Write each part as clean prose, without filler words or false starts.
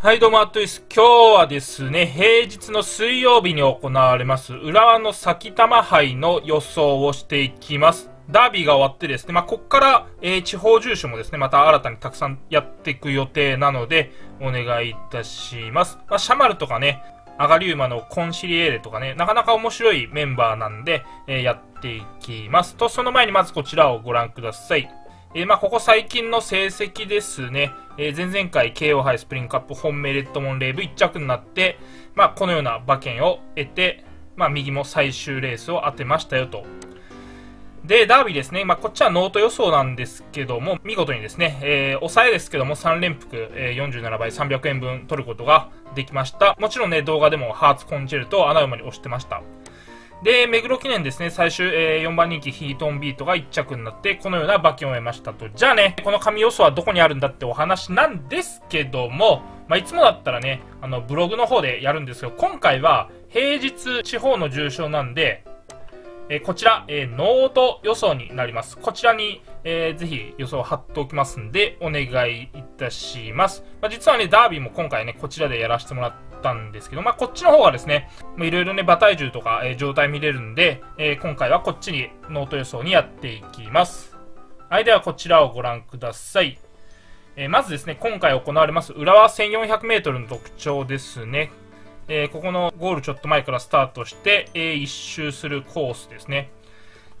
はいどうも、アットです。今日はですね、平日の水曜日に行われます、浦和の埼玉杯の予想をしていきます。ダービーが終わってですね、ここから、地方住所もですね、また新たにたくさんやっていく予定なので、お願いいたします。シャマルとかね、アガリウマのコンシリエーレとかね、なかなか面白いメンバーなんで、やっていきます。と、その前にまずこちらをご覧ください。ここ最近の成績ですね。前々回 KO 杯スプリングカップ本命レッドモンレーブ1着になって、このような馬券を得て、右も最終レースを当てましたよと。で、ダービーですね。こっちはノート予想なんですけども、見事にですね、抑えですけども3連複、47倍300円分取ることができました。もちろんね、動画でもハーツコンチェルトを穴馬に押してました。で、目黒記念ですね、最終、4番人気ヒートオンビートが1着になって、このような馬券を得ましたと。じゃあね、この神予想はどこにあるんだってお話なんですけども、いつもだったらね、ブログの方でやるんですけど、今回は平日地方の重賞なんで、こちら、ノート予想になります。こちらに、ぜひ予想を貼っておきますんで、お願いいたします。実はね、ダービーも今回ね、こちらでやらせてもらって、ですけどこっちの方がですね、いろいろね、馬体重とか、状態見れるんで、今回はこっちにノート予想にやっていきます。はい、ではこちらをご覧ください。まずですね、今回行われます浦和 1400m の特徴ですね。ここのゴールちょっと前からスタートして、1周するコースですね。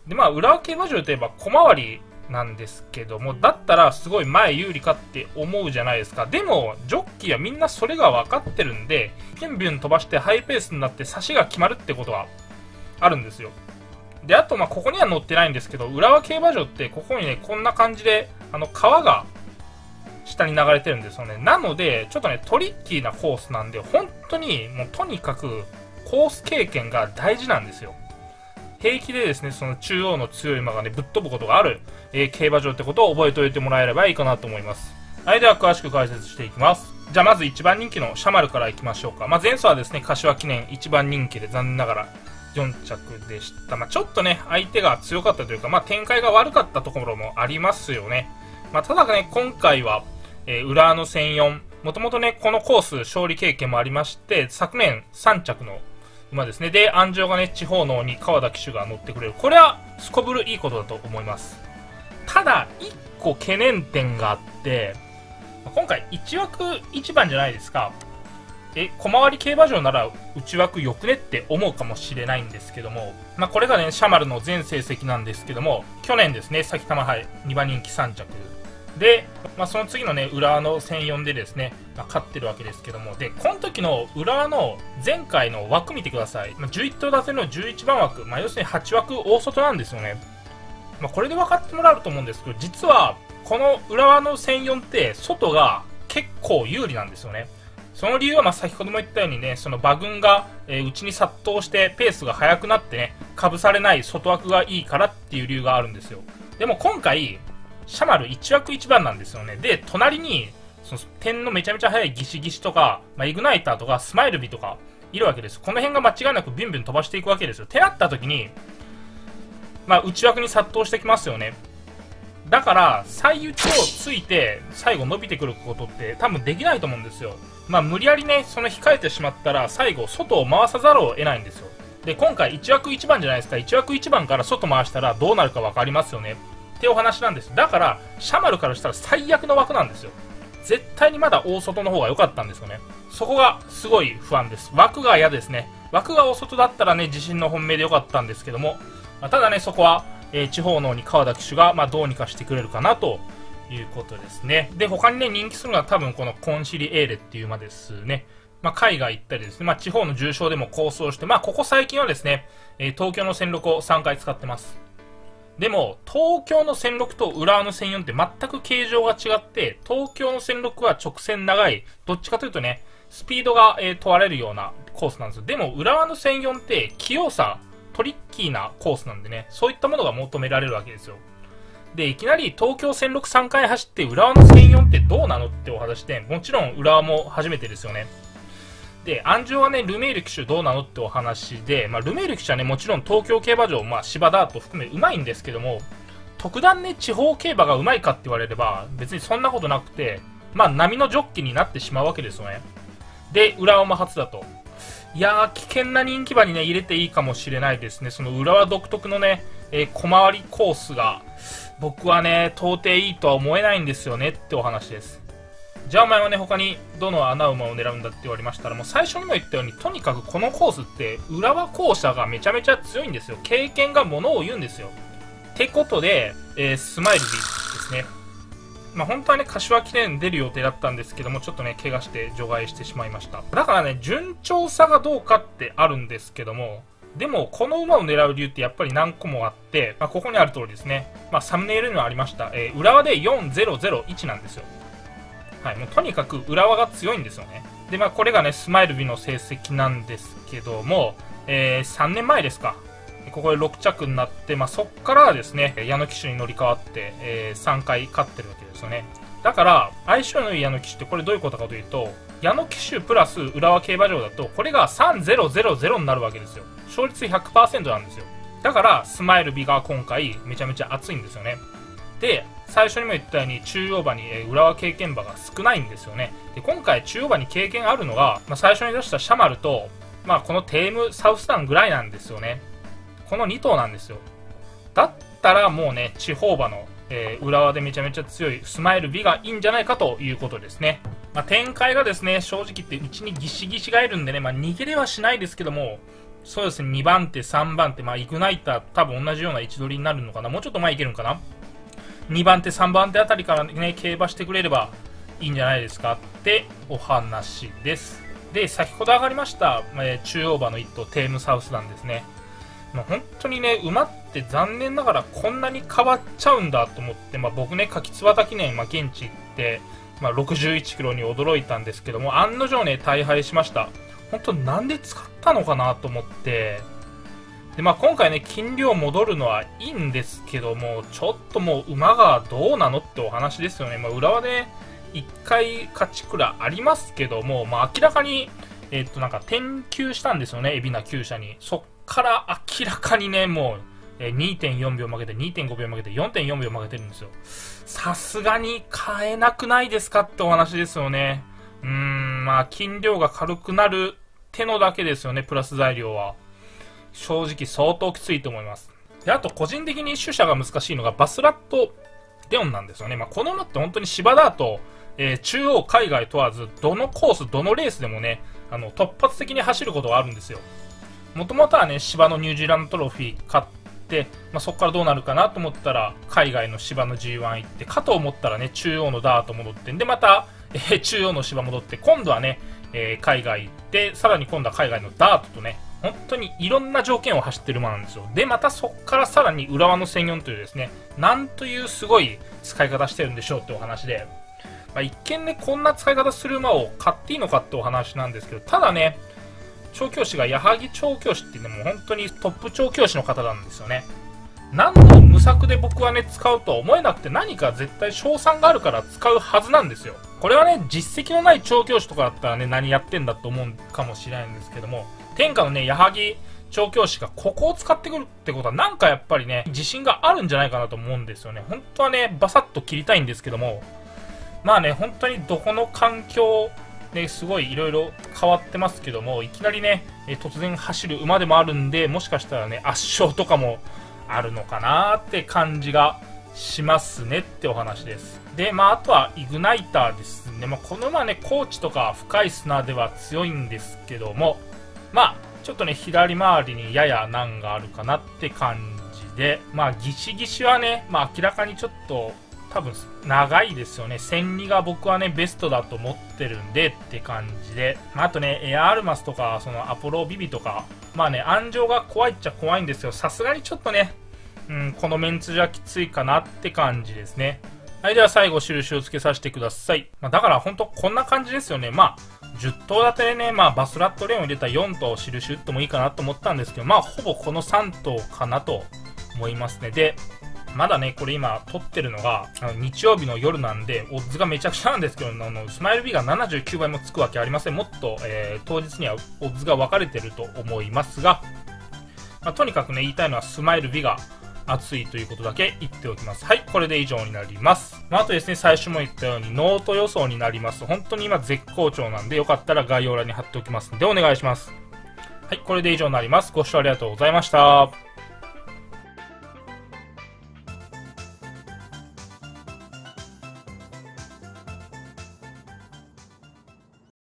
で、浦和競馬場といえば小回りなんですけども、だったらすごい前有利かって思うじゃないですか。でもジョッキーはみんなそれが分かってるんで、ビュンビュン飛ばしてハイペースになって差しが決まるってことはあるんですよ。で、あとここには載ってないんですけど、浦和競馬場ってここにね、こんな感じで川が下に流れてるんですよね。なのでちょっとね、トリッキーなコースなんで、本当にもうとにかくコース経験が大事なんですよ。平気でですね、その中央の強い馬がね、ぶっ飛ぶことがある、競馬場ってことを覚えておいてもらえればいいかなと思います。はい、では詳しく解説していきます。じゃあまず1番人気のシャマルからいきましょうか。前走はですね、柏記念1番人気で残念ながら4着でした。ちょっとね、相手が強かったというか、展開が悪かったところもありますよね。ただね、今回は、浦和の1004、もともとね、このコース勝利経験もありまして、昨年3着の馬ですね。で、安城がね、地方のに川田騎手が乗ってくれる。これはすこぶるいいことだと思います。ただ、1個懸念点があって、今回1枠1番じゃないですか。小回り競馬場なら内枠よくねって思うかもしれないんですけども、これがね、シャマルの全成績なんですけども、去年ですね、埼玉杯2番人気3着。で、その次のね、浦和の1004でですね、勝ってるわけですけども、で、この時の浦和の前回の枠見てください。11頭立ての11番枠、要するに8枠大外なんですよね。これで分かってもらうと思うんですけど、実は、この浦和の1004って、外が結構有利なんですよね。その理由は、先ほども言ったようにね、その馬群が、内に殺到して、ペースが速くなってね、かぶされない外枠がいいからっていう理由があるんですよ。でも今回、シャマル1枠1番なんですよね。で、隣に、その点のめちゃめちゃ速いギシギシとか、イグナイターとか、スマイルビとか、いるわけです。この辺が間違いなくビュンビュン飛ばしていくわけですよ。ってなった時に、内枠に殺到してきますよね。だから、最内をついて、最後伸びてくることって多分できないと思うんですよ。無理やりね、その控えてしまったら、最後、外を回さざるを得ないんですよ。で、今回1枠1番じゃないですか。1枠1番から外回したらどうなるかわかりますよね。ってお話なんです。だからシャマルからしたら最悪の枠なんですよ。絶対にまだ大外の方が良かったんですよね。そこがすごい不安です。枠が嫌ですね。枠が大外だったらね、自信の本命で良かったんですけども、ただね、そこは、地方のに川田騎手が、どうにかしてくれるかなということですね。で、他にね、人気するのは多分このコンシリエーレっていう馬ですね。海外行ったりですね、地方の重賞でも構想して、ここ最近はですね、東京の1006を3回使ってます。でも、東京の1006と浦和の1004って全く形状が違って、東京の1006は直線長い、どっちかというとね、スピードが問われるようなコースなんですよ。でも、浦和の1004って器用さ、トリッキーなコースなんでね、そういったものが求められるわけですよ。で、いきなり東京1006 3回走って、浦和の1004ってどうなのってお話で、もちろん浦和も初めてですよね。で、安城はね、ルメール騎手どうなのってお話で、ルメール騎手はね、もちろん東京競馬場、芝ダート含めうまいんですけども、特段ね、地方競馬がうまいかって言われれば、別にそんなことなくて、まあ波のジョッキになってしまうわけですよね。で、浦和も初だと。いやー、危険な人気馬にね、入れていいかもしれないですね。その浦和独特のね、小回りコースが、僕はね、到底いいとは思えないんですよねってお話です。じゃあお前はね、他にどの穴馬を狙うんだって言われましたら、もう最初にも言ったように、とにかくこのコースって、浦和校舎がめちゃめちゃ強いんですよ。経験がものを言うんですよ。ってことで、スマイルビーですね。まあ本当はね、柏記念出る予定だったんですけども、ちょっとね、怪我して除外してしまいました。だからね、順調さがどうかってあるんですけども、でも、この馬を狙う理由ってやっぱり何個もあって、まあ、ここにある通りですね。まあサムネイルにもありました。浦和で4001なんですよ。はい、もうとにかく浦和が強いんですよね。で、まあこれがね、スマイルビの成績なんですけども、3年前ですか。ここで6着になって、まあそっからですね、矢野騎手に乗り換わって、3回勝ってるわけですよね。だから、相性のいい矢野騎手ってこれどういうことかというと、矢野騎手プラス浦和競馬場だと、これが3000になるわけですよ。勝率 100% なんですよ。だから、スマイルビが今回めちゃめちゃ熱いんですよね。で、最初にも言ったように中央馬に浦和経験馬が少ないんですよね。で、今回中央馬に経験あるのが、まあ、最初に出したシャマルと、まあ、このテームサウスダンぐらいなんですよね。この2頭なんですよ。だったらもうね、地方馬の、浦和でめちゃめちゃ強いスマイル美がいいんじゃないかということですね。まあ、展開がですね、正直言ってうちにギシギシがいるんでね、まあ、逃げれはしないですけども、そうですね、2番手3番手、まあ、イグナイター多分同じような位置取りになるのかな。もうちょっと前いけるのかな。2番手3番手あたりからね、競馬してくれればいいんじゃないですかってお話です。で、先ほど上がりました、中央馬の1頭テームサウスダンですね。もう本当にね、馬って残念ながらこんなに変わっちゃうんだと思って、まあ、僕ね、柿椿記念、まあ、現地行って、まあ、61キロに驚いたんですけども、案の定ね、大敗しました。本当なんで使ったのかなと思って。で、まあ、今回ね、金量戻るのはいいんですけども、ちょっともう馬がどうなのってお話ですよね。まあ、浦和で、ね、1回勝ちくらありますけども、まあ、明らかに、なんか転球したんですよね、海老名厩舎に。そっから明らかにね、もう 2.4 秒負けて、2.5 秒負けて、4.4 秒負けてるんですよ。さすがに変えなくないですかってお話ですよね。まあ、金量が軽くなる手のだけですよね、プラス材料は。正直相当きついと思います。で、あと個人的に主者が難しいのがバスラットデオンなんですよね。まあ、この馬って本当に芝だと、中央海外問わずどのコースどのレースでもね、突発的に走ることがあるんですよ。もともとはね、芝のニュージーランドトロフィー勝って、まあ、そこからどうなるかなと思ったら海外の芝の G1 行ってかと思ったらね、中央のダート戻って、でまた、中央の芝戻って、今度はね、海外行って、さらに今度は海外のダートとね、本当にいろんな条件を走ってる馬なんですよ。で、またそこからさらに浦和の1004というですね、なんというすごい使い方してるんでしょうってお話で、まあ、一見ね、こんな使い方する馬を買っていいのかってお話なんですけど、ただね、調教師が矢作調教師っていうのも本当にトップ調教師の方なんですよね。何の無策で僕はね、使うとは思えなくて、何か絶対賞賛があるから使うはずなんですよ。これはね、実績のない調教師とかだったらね、何やってんだと思うかもしれないんですけども、天下のね、矢作調教師がここを使ってくるってことは、なんかやっぱりね、自信があるんじゃないかなと思うんですよね。本当はね、バサッと切りたいんですけども、まあね、本当にどこの環境、ね、すごいいろいろ変わってますけども、いきなりね、突然走る馬でもあるんで、もしかしたらね、圧勝とかもあるのかなーって感じがしますねってお話です。で、まあ、あとはイグナイターですね。まあ、この馬ね、高地とか深い砂では強いんですけども、まあ、ちょっとね、左回りにやや難があるかなって感じで、まあ、ギシギシはね、まあ、明らかにちょっと、多分、長いですよね。1002が僕はね、ベストだと思ってるんでって感じで、まあ、あとね、エアアルマスとか、そのアポロビビとか、まあね、安城が怖いっちゃ怖いんですよ。さすがにちょっとね、このメンツじゃきついかなって感じですね。はい、では最後、印をつけさせてください。まあ、だから、ほんと、こんな感じですよね。まあ、10頭立てでね、まあ、バスラットレーンを入れた4頭を印打ってもいいかなと思ったんですけど、まあ、ほぼこの3頭かなと思いますね。で、まだね、これ今撮ってるのが日曜日の夜なんで、オッズがめちゃくちゃなんですけど、スマイル B が79倍もつくわけありません。もっと、当日にはオッズが分かれてると思いますが、まあ、とにかくね、言いたいのはスマイル B が熱いということだけ言っておきます。はい、これで以上になります。まあ、あとですね、最初も言ったようにノート予想になります。本当に今絶好調なんで、よかったら概要欄に貼っておきますのでお願いします。はい、これで以上になります。ご視聴ありがとうございました。